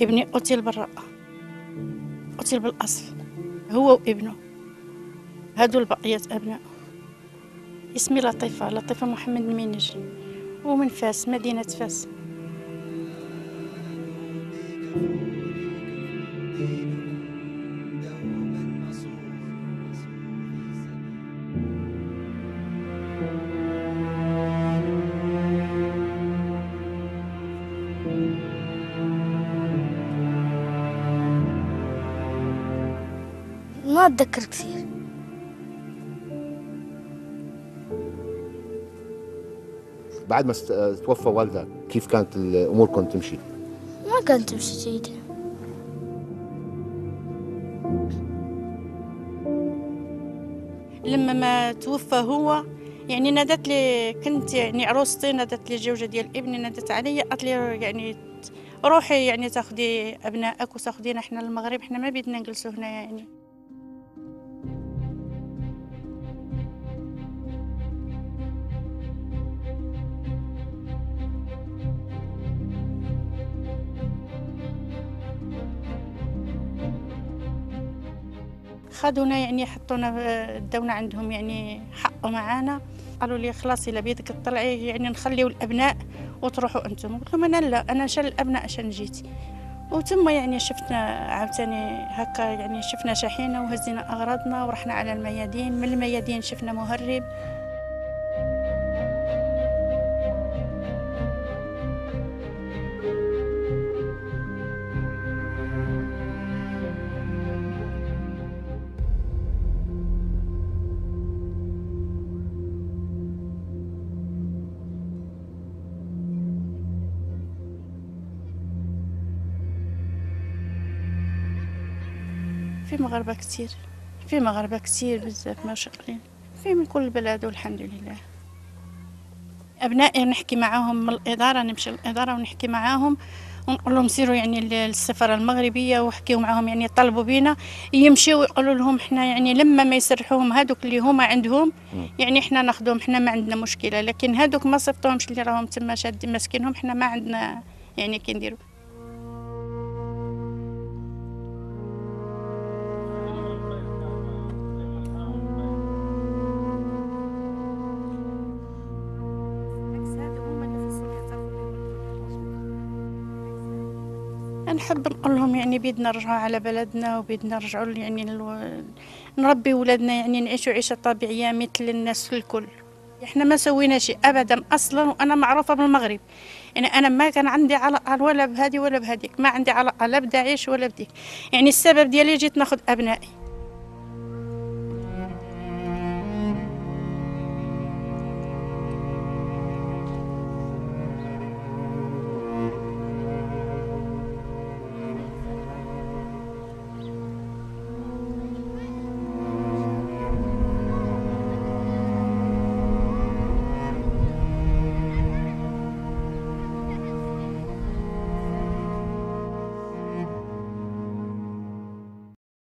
ابني قتل بالرأة، قتل بالأصل، هو وابنه، هادو البقية أبناء. اسمي لطيفة، لطيفة محمد المينج، ومن فاس، مدينة فاس. ما أتذكر كثير، بعد ما توفى والدك كيف كانت الأمور كنت تمشي؟ ما كانت تمشي جيدة. لما ما توفى هو يعني نادت لي، كنت يعني عروستي، نادت لي جوجة ديال ابني، نادت علي قالت لي يعني روحي يعني تاخدي أبنائك وتاخدينا حنا للمغرب، حنا ما بدنا نجلسوا هنا يعني. خدونا يعني حطونا، داونا عندهم يعني حق معانا، قالوا لي خلاص الا بيدك تطلعي يعني نخليو الابناء وتروحوا انتم. قلت لهم انا لا، انا شان الابناء شان جيتي. وتما يعني شفنا عاوتاني هكا، يعني شفنا شحينا وهزينا اغراضنا ورحنا على الميادين. من الميادين شفنا مهرب. في مغاربة كتير، في مغاربة كتير بزاف، ما شاغلين في من كل بلاد والحمد لله. أبنائي نحكي معاهم من الإدارة، نمشي للإدارة ونحكي معاهم ونقول لهم سيروا يعني للسفارة المغربية وحكيوا معاهم، يعني طلبوا بينا يمشيوا ويقولوا لهم حنا يعني لما ما يسرحوهم هادوك اللي هما عندهم يعني حنا ناخذهم، حنا ما عندنا مشكلة، لكن هادوك ما صيفطوهمش اللي راهم تما شادين ماسكينهم، حنا ما عندنا يعني كي نديروا. نحب نقول لهم يعني بيدنا نرجعوا على بلدنا، وبيدنا نرجعوا يعني نربي ولادنا يعني نعيشوا عيشه طبيعيه مثل الناس الكل. احنا ما سوينا شيء ابدا اصلا، وانا معروفه بالمغرب يعني انا ما كان عندي علاقه ولا بهذه ولا بهذيك، ما عندي علاقه لا بداعش ولا بديك، يعني السبب ديالي جيت ناخذ ابنائي.